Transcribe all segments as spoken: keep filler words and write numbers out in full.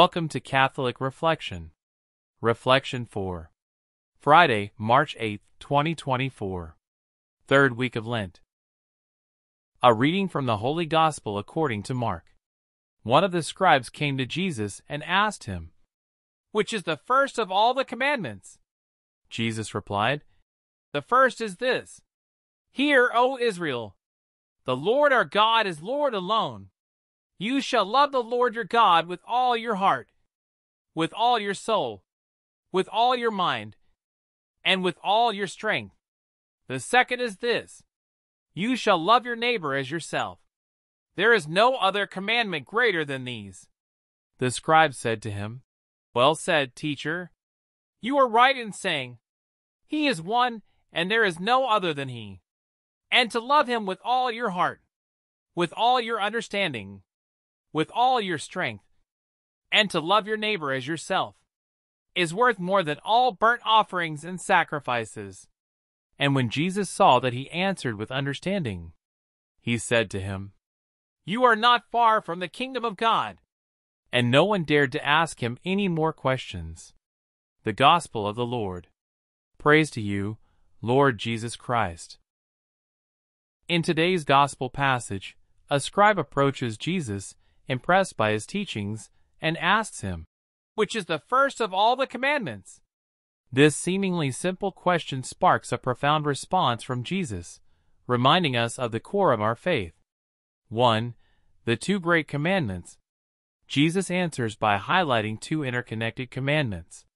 Welcome to Catholic Reflection. Reflection for Friday, March eighth, twenty twenty-four. Third week of Lent. A reading from the Holy Gospel according to Mark. One of the scribes came to Jesus and asked him, "Which is the first of all the commandments?" Jesus replied, "The first is this: Hear, O Israel, the Lord our God is Lord alone. You shall love the Lord your God with all your heart, with all your soul, with all your mind, and with all your strength. The second is this: You shall love your neighbor as yourself. There is no other commandment greater than these." The scribe said to him, "Well said, teacher. You are right in saying, 'He is one, and there is no other than he,' and to love him with all your heart, with all your understanding, with all your strength, and to love your neighbor as yourself, is worth more than all burnt offerings and sacrifices." And when Jesus saw that he answered with understanding, he said to him, "You are not far from the kingdom of God." And no one dared to ask him any more questions. The Gospel of the Lord. Praise to you, Lord Jesus Christ. In today's Gospel passage, a scribe approaches Jesus, impressed by his teachings, and asks him, "Which is the first of all the commandments?" This seemingly simple question sparks a profound response from Jesus, reminding us of the core of our faith. one. The two great commandments. Jesus answers by highlighting two interconnected commandments.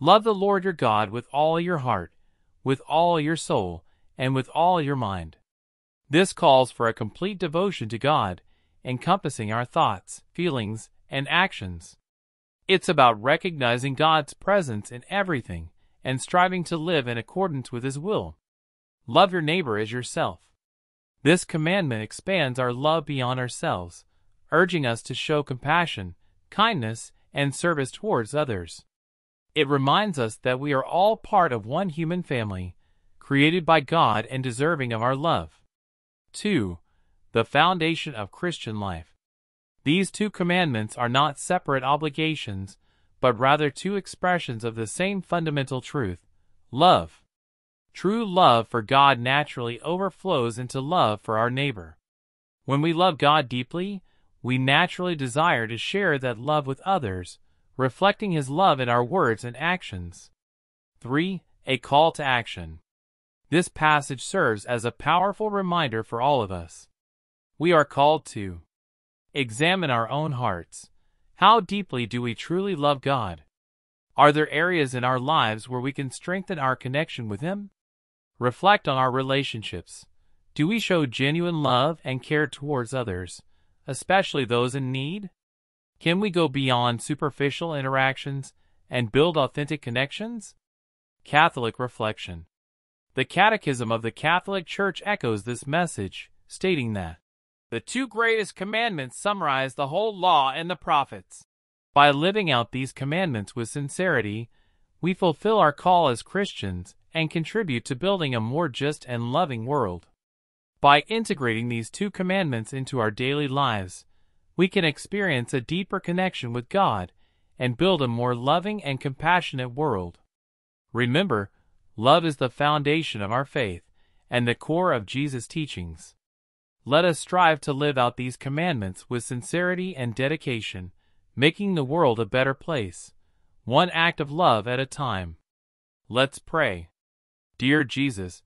Love the Lord your God with all your heart, with all your soul, and with all your mind. This calls for a complete devotion to God, encompassing our thoughts, feelings, and actions. It's about recognizing God's presence in everything and striving to live in accordance with His will. Love your neighbor as yourself. This commandment expands our love beyond ourselves, urging us to show compassion, kindness, and service towards others. It reminds us that we are all part of one human family, created by God and deserving of our love. two. The foundation of Christian life. These two commandments are not separate obligations, but rather two expressions of the same fundamental truth: love. True love for God naturally overflows into love for our neighbor. When we love God deeply, we naturally desire to share that love with others, reflecting His love in our words and actions. three. A call to action. This passage serves as a powerful reminder for all of us. We are called to examine our own hearts. How deeply do we truly love God? Are there areas in our lives where we can strengthen our connection with Him? Reflect on our relationships. Do we show genuine love and care towards others, especially those in need? Can we go beyond superficial interactions and build authentic connections? Catholic Reflection. The Catechism of the Catholic Church echoes this message, stating that the two greatest commandments summarize the whole law and the prophets. By living out these commandments with sincerity, we fulfill our call as Christians and contribute to building a more just and loving world. By integrating these two commandments into our daily lives, we can experience a deeper connection with God and build a more loving and compassionate world. Remember, love is the foundation of our faith and the core of Jesus' teachings. Let us strive to live out these commandments with sincerity and dedication, making the world a better place, one act of love at a time. Let's pray. Dear Jesus,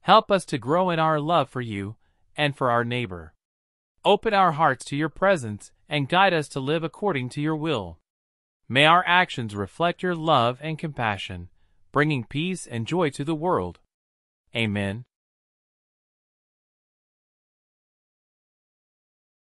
help us to grow in our love for You and for our neighbor. Open our hearts to Your presence and guide us to live according to Your will. May our actions reflect Your love and compassion, bringing peace and joy to the world. Amen.